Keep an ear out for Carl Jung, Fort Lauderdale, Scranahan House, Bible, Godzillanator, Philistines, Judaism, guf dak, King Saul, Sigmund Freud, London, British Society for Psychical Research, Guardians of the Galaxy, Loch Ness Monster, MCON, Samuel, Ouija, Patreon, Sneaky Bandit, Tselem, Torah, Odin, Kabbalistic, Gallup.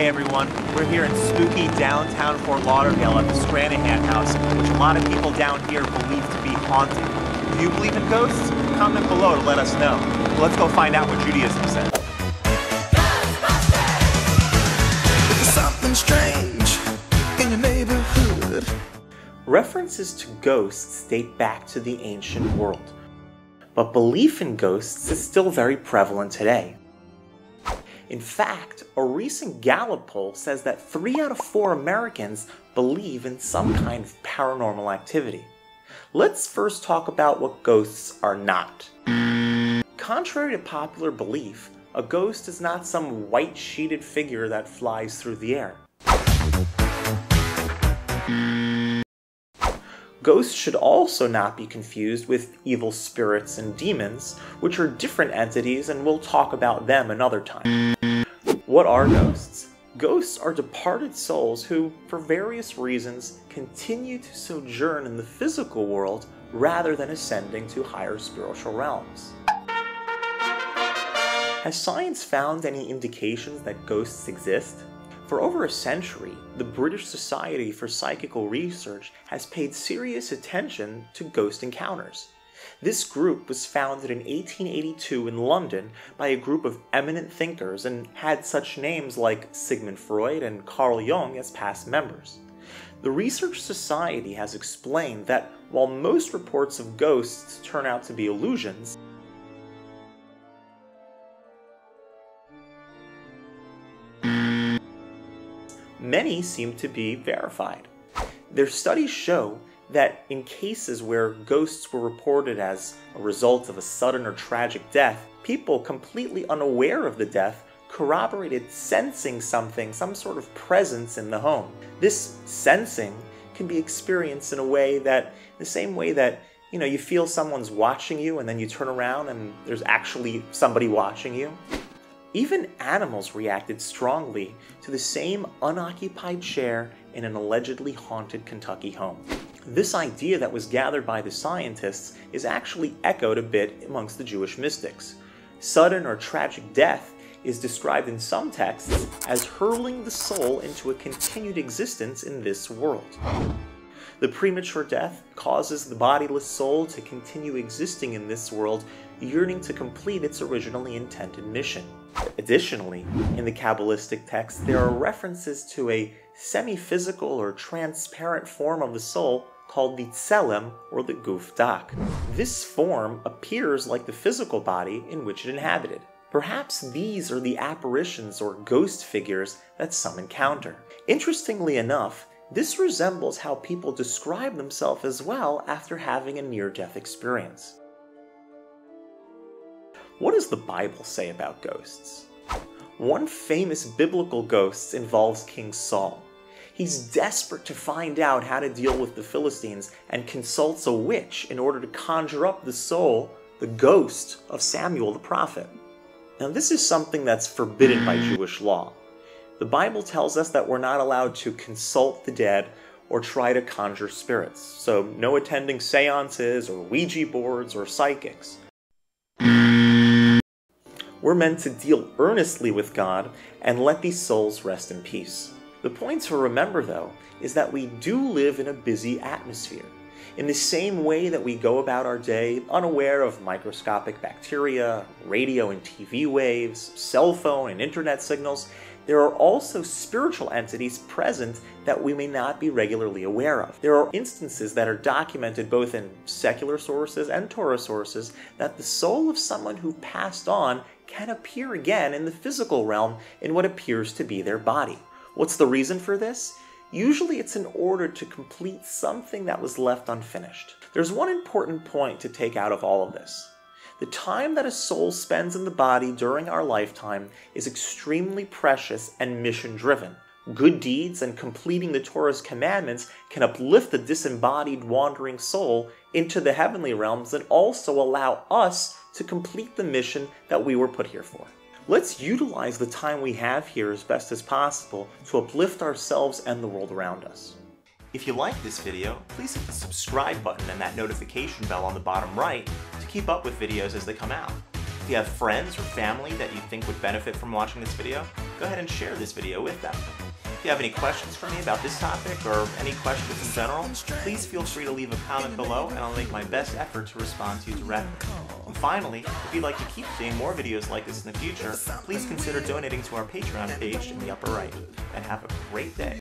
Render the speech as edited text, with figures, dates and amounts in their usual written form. Hey everyone, we're here in spooky downtown Fort Lauderdale at the Scranahan House, which a lot of people down here believe to be haunted. Do you believe in ghosts? Comment below to let us know. Well, let's go find out what Judaism says. Something strange in your neighborhood. References to ghosts date back to the ancient world, but belief in ghosts is still very prevalent today. In fact, a recent Gallup poll says that 3 out of 4 Americans believe in some kind of paranormal activity. Let's first talk about what ghosts are not. Contrary to popular belief, a ghost is not some white-sheeted figure that flies through the air. Ghosts should also not be confused with evil spirits and demons, which are different entities, and we'll talk about them another time. What are ghosts? Ghosts are departed souls who, for various reasons, continue to sojourn in the physical world rather than ascending to higher spiritual realms. Has science found any indications that ghosts exist? For over a century, the British Society for Psychical Research has paid serious attention to ghost encounters. This group was founded in 1882 in London by a group of eminent thinkers and had such names like Sigmund Freud and Carl Jung as past members. The Research Society has explained that while most reports of ghosts turn out to be illusions, many seem to be verified. Their studies show that in cases where ghosts were reported as a result of a sudden or tragic death, people completely unaware of the death corroborated sensing something, some sort of presence in the home. This sensing can be experienced in a way that, the same way that, you feel someone's watching you and then you turn around and there's actually somebody watching you. Even animals reacted strongly to the same unoccupied chair in an allegedly haunted Kentucky home. This idea that was gathered by the scientists is actually echoed a bit amongst the Jewish mystics. Sudden or tragic death is described in some texts as hurling the soul into a continued existence in this world. The premature death causes the bodiless soul to continue existing in this world, yearning to complete its originally intended mission. Additionally, in the Kabbalistic text, there are references to a semi-physical or transparent form of the soul called the Tselem, or the guf dak. This form appears like the physical body in which it inhabited. Perhaps these are the apparitions or ghost figures that some encounter. Interestingly enough, this resembles how people describe themselves as well after having a near-death experience. What does the Bible say about ghosts? One famous biblical ghost involves King Saul. He's desperate to find out how to deal with the Philistines and consults a witch in order to conjure up the soul, the ghost, of Samuel the prophet. Now, this is something that's forbidden by Jewish law. The Bible tells us that we're not allowed to consult the dead or try to conjure spirits, so no attending seances or Ouija boards or psychics. We're meant to deal earnestly with God and let these souls rest in peace. The point to remember, though, is that we do live in a busy atmosphere. In the same way that we go about our day unaware of microscopic bacteria, radio and TV waves, cell phone and internet signals, there are also spiritual entities present that we may not be regularly aware of. There are instances that are documented both in secular sources and Torah sources that the soul of someone who passed on can appear again in the physical realm in what appears to be their body. What's the reason for this? Usually it's in order to complete something that was left unfinished. There's one important point to take out of all of this. The time that a soul spends in the body during our lifetime is extremely precious and mission-driven. Good deeds and completing the Torah's commandments can uplift the disembodied wandering soul into the heavenly realms and also allow us to complete the mission that we were put here for. Let's utilize the time we have here as best as possible to uplift ourselves and the world around us. If you like this video, please hit the subscribe button and that notification bell on the bottom right to keep up with videos as they come out. If you have friends or family that you think would benefit from watching this video, go ahead and share this video with them. If you have any questions for me about this topic or any questions in general, please feel free to leave a comment below and I'll make my best effort to respond to you directly. And finally, if you'd like to keep seeing more videos like this in the future, please consider donating to our Patreon page in the upper right. And have a great day.